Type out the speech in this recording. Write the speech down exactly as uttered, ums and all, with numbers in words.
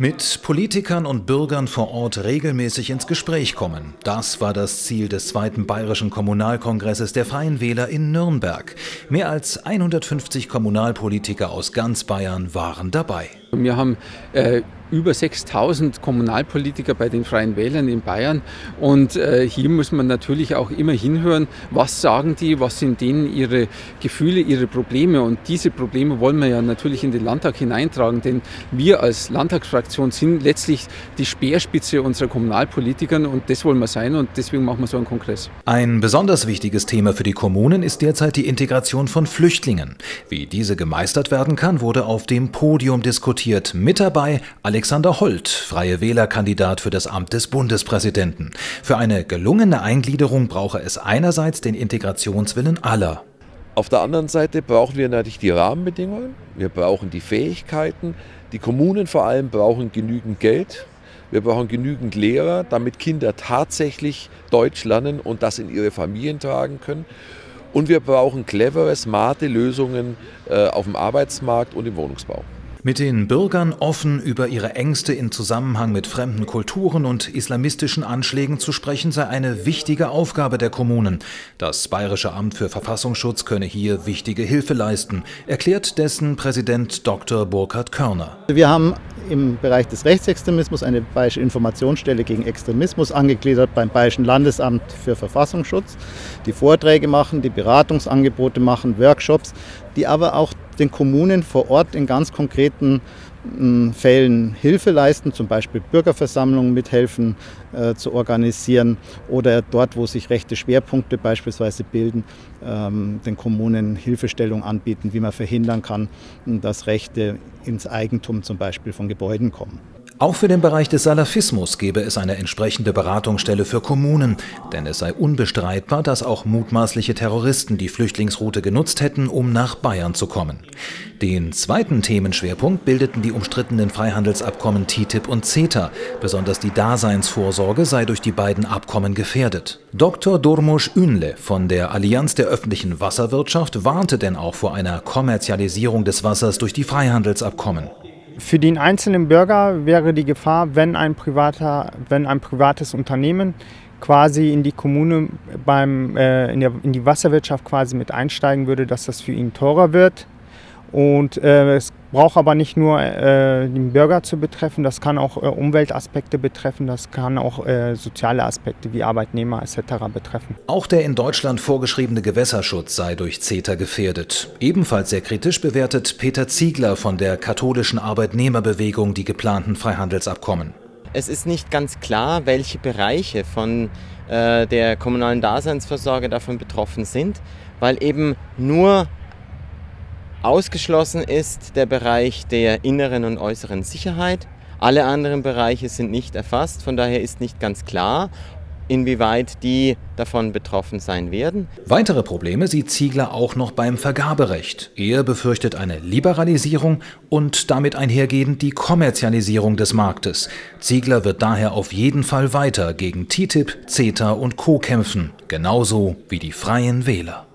Mit Politikern und Bürgern vor Ort regelmäßig ins Gespräch kommen. Das war das Ziel des zweiten Bayerischen Kommunalkongresses der Freien Wähler in Nürnberg. Mehr als hundertfünfzig Kommunalpolitiker aus ganz Bayern waren dabei. Wir haben äh, über sechstausend Kommunalpolitiker bei den Freien Wählern in Bayern. Und äh, hier muss man natürlich auch immer hinhören, was sagen die, was sind denen ihre Gefühle, ihre Probleme. Und diese Probleme wollen wir ja natürlich in den Landtag hineintragen, denn wir als Landtagsfraktion sind letztlich die Speerspitze unserer Kommunalpolitiker und das wollen wir sein und deswegen machen wir so einen Kongress. Ein besonders wichtiges Thema für die Kommunen ist derzeit die Integration von Flüchtlingen. Wie diese gemeistert werden kann, wurde auf dem Podium diskutiert. Mit dabei Alexander Hold, Freie Wähler-Kandidat für das Amt des Bundespräsidenten. Für eine gelungene Eingliederung brauche es einerseits den Integrationswillen aller. Auf der anderen Seite brauchen wir natürlich die Rahmenbedingungen, wir brauchen die Fähigkeiten, die Kommunen vor allem brauchen genügend Geld, wir brauchen genügend Lehrer, damit Kinder tatsächlich Deutsch lernen und das in ihre Familien tragen können. Und wir brauchen clevere, smarte Lösungen auf dem Arbeitsmarkt und im Wohnungsbau. Mit den Bürgern offen über ihre Ängste in Zusammenhang mit fremden Kulturen und islamistischen Anschlägen zu sprechen, sei eine wichtige Aufgabe der Kommunen. Das Bayerische Amt für Verfassungsschutz könne hier wichtige Hilfe leisten, erklärt dessen Präsident Doktor Burkhard Körner. Wir haben im Bereich des Rechtsextremismus eine Bayerische Informationsstelle gegen Extremismus angegliedert beim Bayerischen Landesamt für Verfassungsschutz, die Vorträge machen, die Beratungsangebote machen, Workshops, die aber auch den Kommunen vor Ort in ganz konkreten äh, Fällen Hilfe leisten, zum Beispiel Bürgerversammlungen mithelfen äh, zu organisieren oder dort, wo sich rechte Schwerpunkte beispielsweise bilden, ähm, den Kommunen Hilfestellung anbieten, wie man verhindern kann, dass Rechte ins Eigentum zum Beispiel von Gebäuden kommen. Auch für den Bereich des Salafismus gäbe es eine entsprechende Beratungsstelle für Kommunen, denn es sei unbestreitbar, dass auch mutmaßliche Terroristen die Flüchtlingsroute genutzt hätten, um nach Bayern zu kommen. Den zweiten Themenschwerpunkt bildeten die umstrittenen Freihandelsabkommen T T I P und CETA. Besonders die Daseinsvorsorge sei durch die beiden Abkommen gefährdet. Doktor Dormusch-Ühnle von der Allianz der öffentlichen Wasserwirtschaft warnte denn auch vor einer Kommerzialisierung des Wassers durch die Freihandelsabkommen. Für den einzelnen Bürger wäre die Gefahr, wenn ein privater, wenn ein privates Unternehmen quasi in die Kommune, beim, äh, in, der, in die Wasserwirtschaft quasi mit einsteigen würde, dass das für ihn teurer wird. Und äh, es braucht aber nicht nur äh, den Bürger zu betreffen, das kann auch äh, Umweltaspekte betreffen, das kann auch äh, soziale Aspekte wie Arbeitnehmer et cetera betreffen. Auch der in Deutschland vorgeschriebene Gewässerschutz sei durch CETA gefährdet. Ebenfalls sehr kritisch bewertet Peter Ziegler von der katholischen Arbeitnehmerbewegung die geplanten Freihandelsabkommen. Es ist nicht ganz klar, welche Bereiche von äh, der kommunalen Daseinsvorsorge davon betroffen sind, weil eben nur ausgeschlossen ist der Bereich der inneren und äußeren Sicherheit. Alle anderen Bereiche sind nicht erfasst, von daher ist nicht ganz klar, inwieweit die davon betroffen sein werden. Weitere Probleme sieht Ziegler auch noch beim Vergaberecht. Er befürchtet eine Liberalisierung und damit einhergehend die Kommerzialisierung des Marktes. Ziegler wird daher auf jeden Fall weiter gegen T T I P, CETA und Co. kämpfen, genauso wie die Freien Wähler.